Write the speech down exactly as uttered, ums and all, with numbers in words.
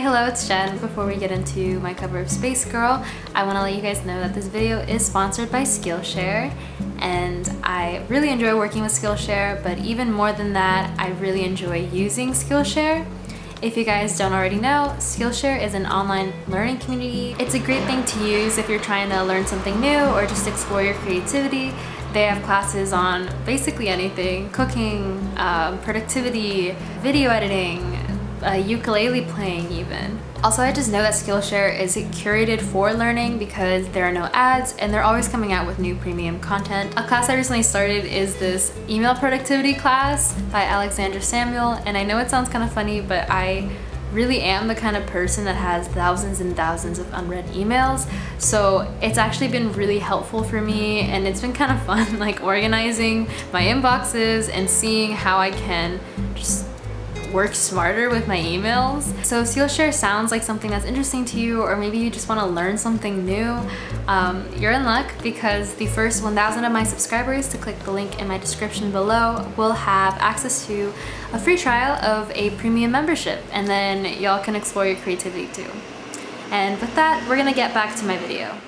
Hey, hello, it's Jen. Before we get into my cover of Space Girl, I want to let you guys know that this video is sponsored by Skillshare, and I really enjoy working with Skillshare, but even more than that, I really enjoy using Skillshare. If you guys don't already know, Skillshare is an online learning community. It's a great thing to use if you're trying to learn something new or just explore your creativity. They have classes on basically anything: cooking, um, productivity, video editing, uh, ukulele playing even. Also, I just know that Skillshare is curated for learning because there are no ads and they're always coming out with new premium content. A class I recently started is this email productivity class by Alexandra Samuel, and I know it sounds kind of funny, but I really am the kind of person that has thousands and thousands of unread emails, so it's actually been really helpful for me, and it's been kind of fun like organizing my inboxes and seeing how I can just work smarter with my emails. So Skillshare sounds like something that's interesting to you, or maybe you just want to learn something new, um, you're in luck, because the first one thousand of my subscribers to click the link in my description below will have access to a free trial of a premium membership, and then y'all can explore your creativity too. And with that, we're gonna get back to my video.